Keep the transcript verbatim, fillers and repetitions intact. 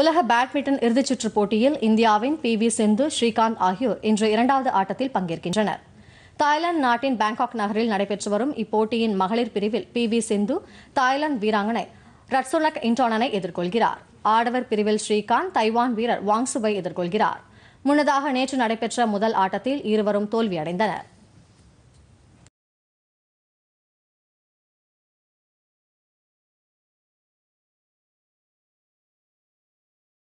உலக பேட்மிண்டன் இறுதிச்சுற்று போட்டியில் இந்தியாவின் பி வி சிந்து, ஸ்ரீகாந்த் ஆகியோர் இன்று இரண்டாவது ஆட்டத்தில் பங்கேற்கின்றனர். தாய்லாந்து நாட்டின் பாங்காக் நகரில் நடைபெற்று வரும் இப்போட்டியின் மகளிர் பிரிவில் பி வி சிந்து தாய்லாந்து வீராங்கனை ரட்சோலக் இன்டானனை எதிர்கொள்கிறார். ஆடவர் பிரிவில் ஸ்ரீகாந்த் தைவான் வீரர் வாங்சுவை எதிர்கொள்கிறார். முன்னதாக நேற்று நடைபெற்ற முதல் ஆட்டத்தில் இருவரும் தோல்வியடைந்தனர்.